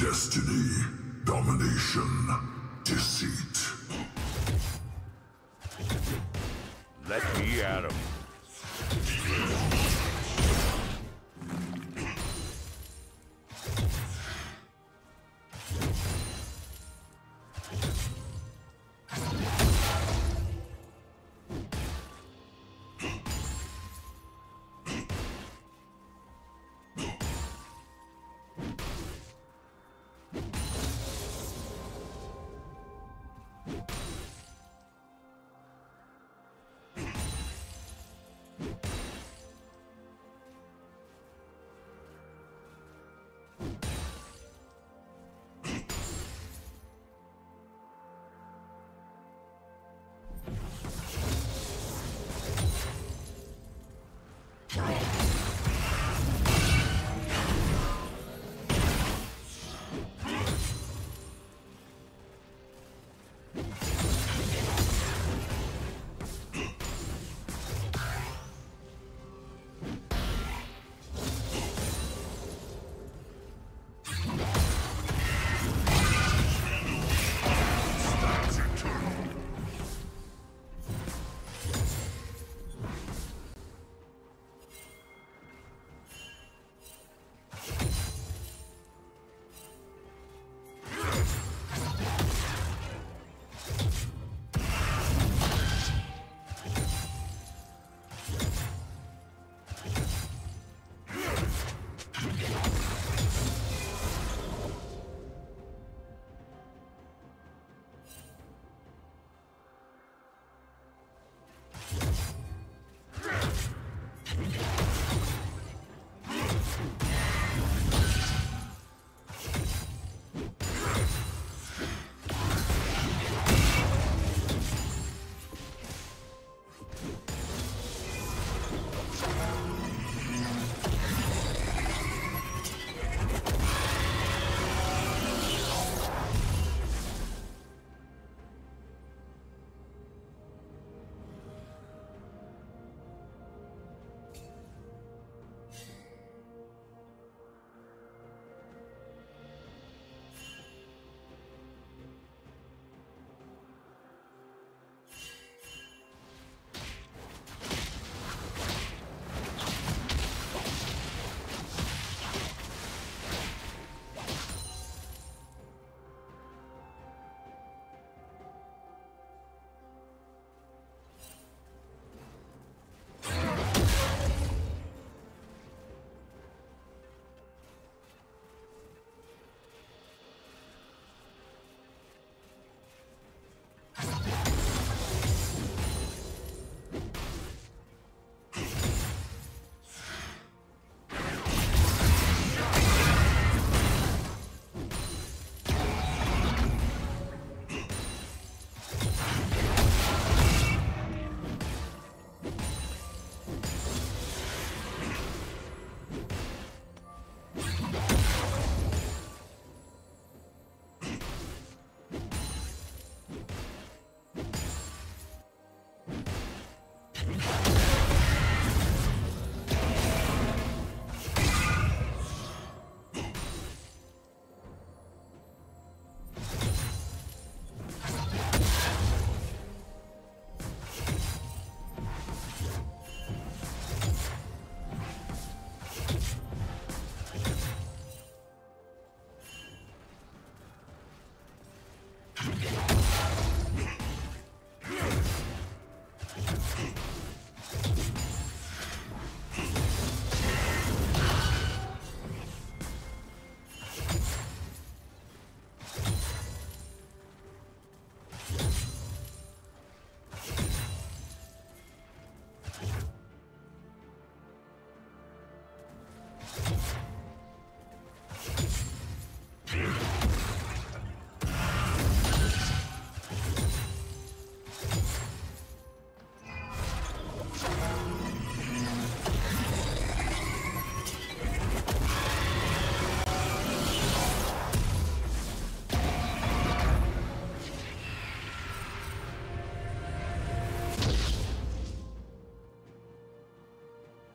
Destiny, domination, deceit. Let me at him.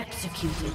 Executed.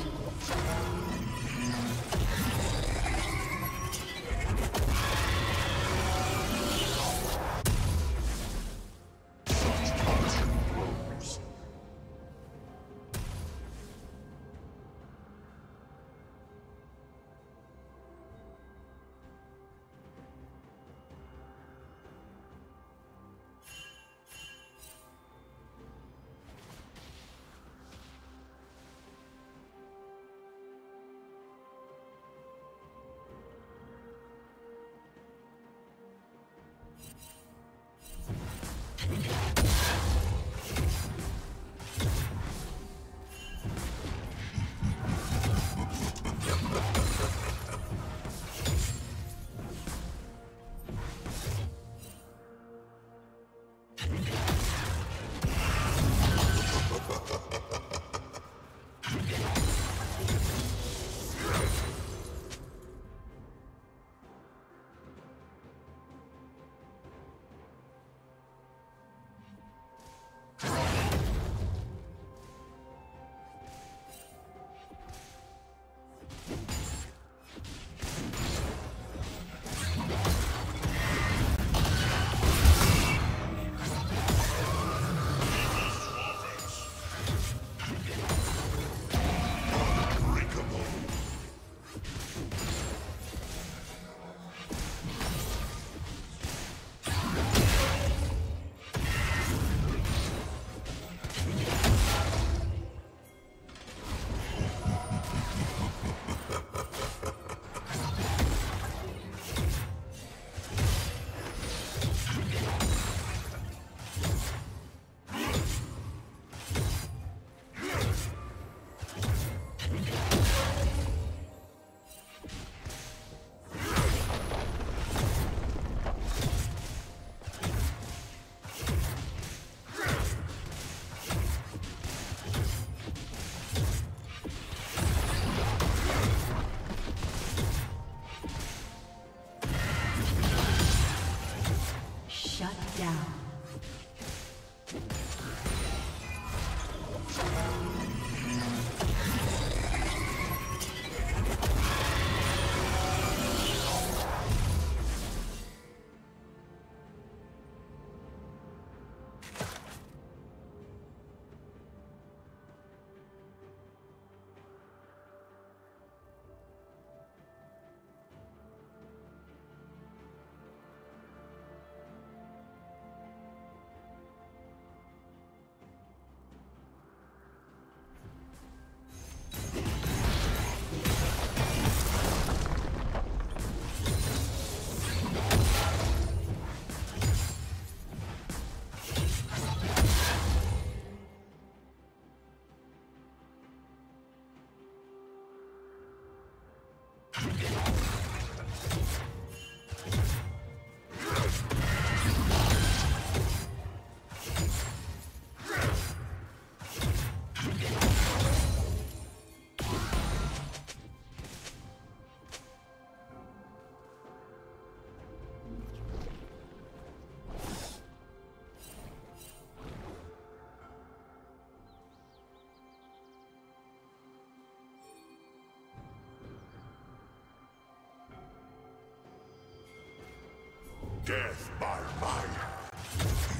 Death by fire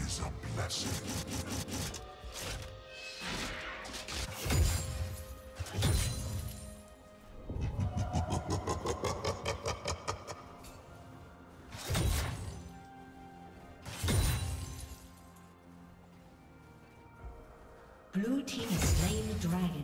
is a blessing. Blue team has slain the dragon.